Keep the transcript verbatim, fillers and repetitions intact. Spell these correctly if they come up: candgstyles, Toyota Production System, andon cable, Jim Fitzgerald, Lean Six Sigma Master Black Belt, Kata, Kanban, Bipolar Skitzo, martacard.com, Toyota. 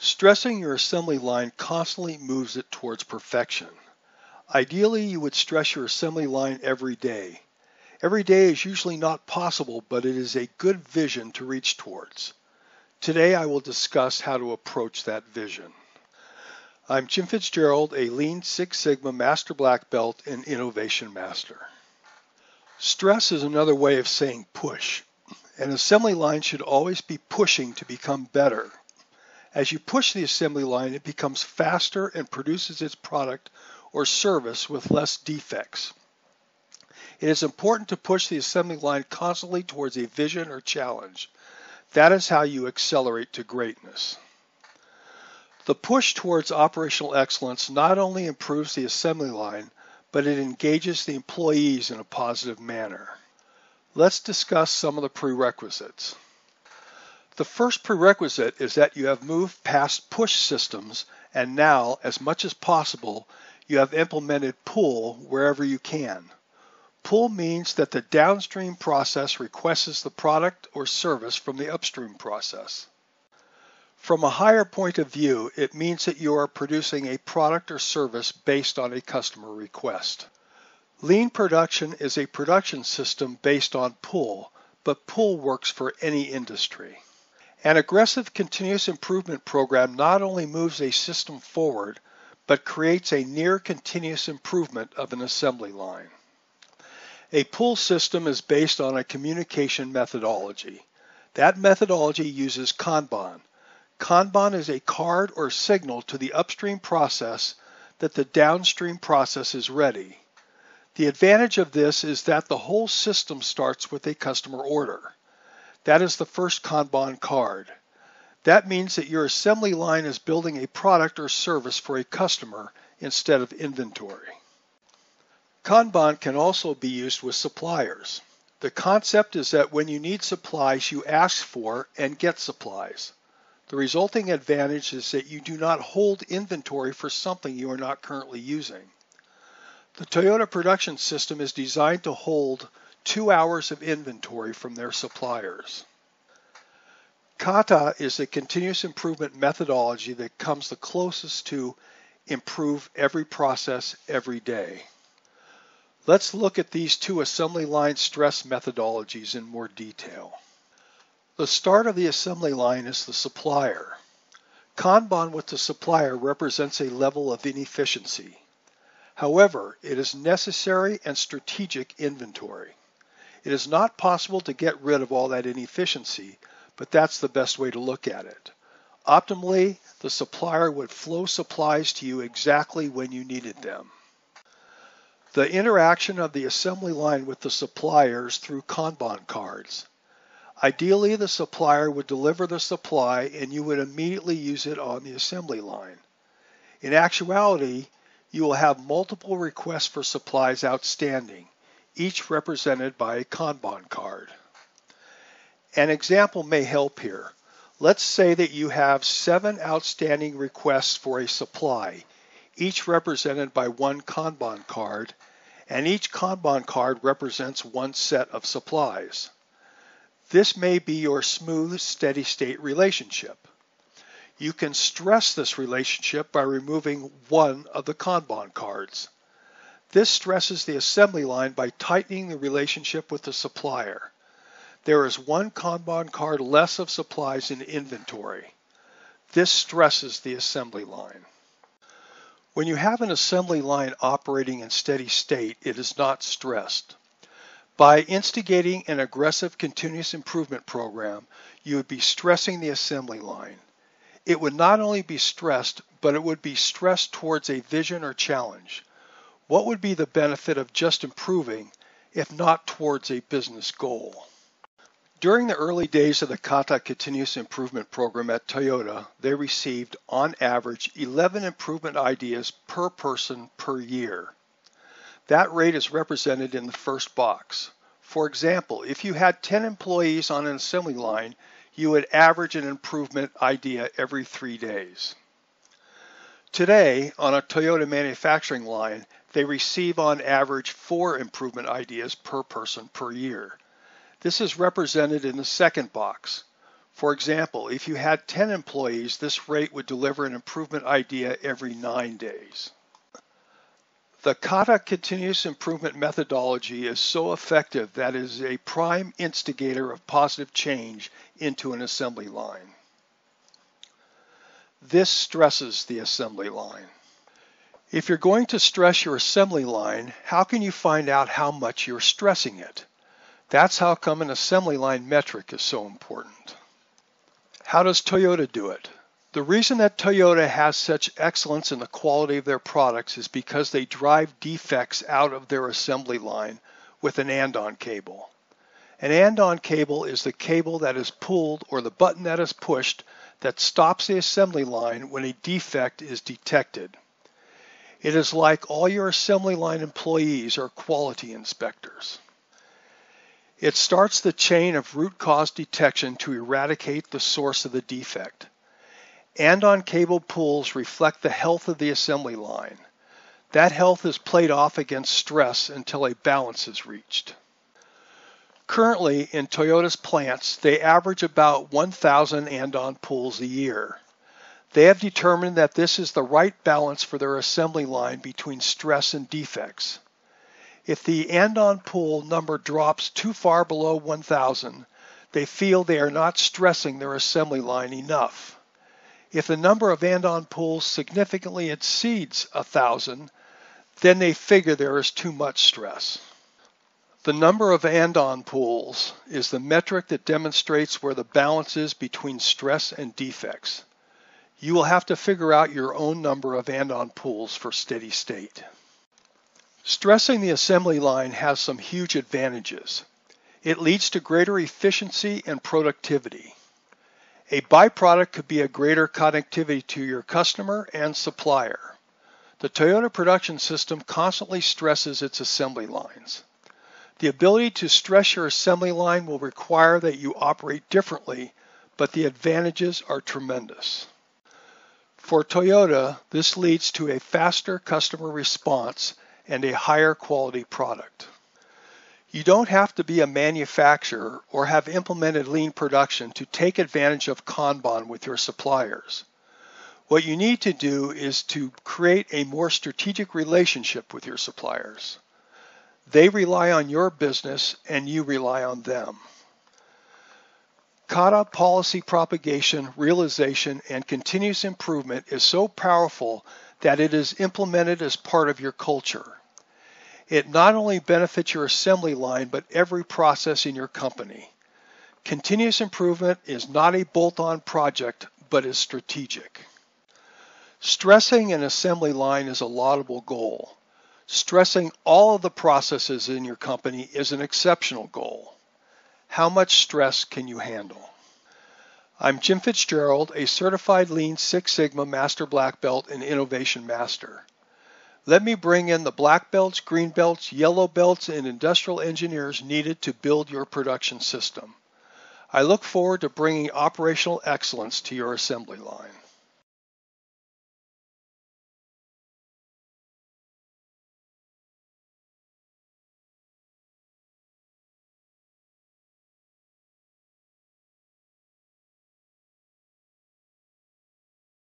Stressing your assembly line constantly moves it towards perfection. Ideally, you would stress your assembly line every day. Every day is usually not possible, but it is a good vision to reach towards. Today, I will discuss how to approach that vision. I'm Jim Fitzgerald, a Lean Six Sigma Master Black Belt and Innovation Master. Stress is another way of saying push. An assembly line should always be pushing to become better. As you push the assembly line, it becomes faster and produces its product or service with less defects. It is important to push the assembly line constantly towards a vision or challenge. That is how you accelerate to greatness. The push towards operational excellence not only improves the assembly line, but it engages the employees in a positive manner. Let's discuss some of the prerequisites. The first prerequisite is that you have moved past push systems, and now, as much as possible, you have implemented pull wherever you can. Pull means that the downstream process requests the product or service from the upstream process. From a higher point of view, it means that you are producing a product or service based on a customer request. Lean production is a production system based on pull, but pull works for any industry. An aggressive continuous improvement program not only moves a system forward, but creates a near continuous improvement of an assembly line. A pull system is based on a communication methodology. That methodology uses Kanban. Kanban is a card or signal to the upstream process that the downstream process is ready. The advantage of this is that the whole system starts with a customer order. That is the first Kanban card. That means that your assembly line is building a product or service for a customer instead of inventory. Kanban can also be used with suppliers. The concept is that when you need supplies, you ask for and get supplies. The resulting advantage is that you do not hold inventory for something you are not currently using. The Toyota Production System is designed to hold two hours of inventory from their suppliers. Kata is a continuous improvement methodology that comes the closest to improve every process every day. Let's look at these two assembly line stress methodologies in more detail. The start of the assembly line is the supplier. Kanban with the supplier represents a level of inefficiency. However, it is necessary and strategic inventory. It is not possible to get rid of all that inefficiency, but that's the best way to look at it. Optimally, the supplier would flow supplies to you exactly when you needed them. The interaction of the assembly line with the suppliers through Kanban cards. Ideally, the supplier would deliver the supply and you would immediately use it on the assembly line. In actuality, you will have multiple requests for supplies outstanding, each represented by a Kanban card. An example may help here. Let's say that you have seven outstanding requests for a supply, each represented by one Kanban card, and each Kanban card represents one set of supplies. This may be your smooth, steady-state relationship. You can stress this relationship by removing one of the Kanban cards. This stresses the assembly line by tightening the relationship with the supplier. There is one Kanban card less of supplies in inventory. This stresses the assembly line. When you have an assembly line operating in steady state, it is not stressed. By instigating an aggressive continuous improvement program, you would be stressing the assembly line. It would not only be stressed, but it would be stressed towards a vision or challenge. What would be the benefit of just improving, if not towards a business goal? During the early days of the Kata continuous improvement program at Toyota, they received, on average, eleven improvement ideas per person per year. That rate is represented in the first box. For example, if you had ten employees on an assembly line, you would average an improvement idea every three days. Today, on a Toyota manufacturing line, they receive on average four improvement ideas per person per year. This is represented in the second box. For example, if you had ten employees, this rate would deliver an improvement idea every nine days. The Kata continuous improvement methodology is so effective that it is a prime instigator of positive change into an assembly line. This stresses the assembly line. If you're going to stress your assembly line, how can you find out how much you're stressing it? That's how come an assembly line metric is so important. How does Toyota do it? The reason that Toyota has such excellence in the quality of their products is because they drive defects out of their assembly line with an andon cable. An andon cable is the cable that is pulled or the button that is pushed that stops the assembly line when a defect is detected. It is like all your assembly line employees are quality inspectors. It starts the chain of root cause detection to eradicate the source of the defect. Andon cable pulls reflect the health of the assembly line. That health is played off against stress until a balance is reached. Currently, in Toyota's plants, they average about one thousand andon pulls a year. They have determined that this is the right balance for their assembly line between stress and defects. If the andon pull number drops too far below one thousand, they feel they are not stressing their assembly line enough. If the number of andon pulls significantly exceeds one thousand, then they figure there is too much stress. The number of andon pulls is the metric that demonstrates where the balance is between stress and defects. You will have to figure out your own number of andon pulls for steady state. Stressing the assembly line has some huge advantages. It leads to greater efficiency and productivity. A byproduct could be a greater connectivity to your customer and supplier. The Toyota Production System constantly stresses its assembly lines. The ability to stress your assembly line will require that you operate differently, but the advantages are tremendous. For Toyota, this leads to a faster customer response and a higher quality product. You don't have to be a manufacturer or have implemented lean production to take advantage of Kanban with your suppliers. What you need to do is to create a more strategic relationship with your suppliers. They rely on your business and you rely on them. Kata policy propagation, realization, and continuous improvement is so powerful that it is implemented as part of your culture. It not only benefits your assembly line, but every process in your company. Continuous improvement is not a bolt-on project, but is strategic. Stressing an assembly line is a laudable goal. Stressing all of the processes in your company is an exceptional goal. How much stress can you handle? I'm Jim Fitzgerald, a certified Lean Six Sigma Master Black Belt and Innovation Master. Let me bring in the black belts, green belts, yellow belts, and industrial engineers needed to build your production system. I look forward to bringing operational excellence to your assembly line.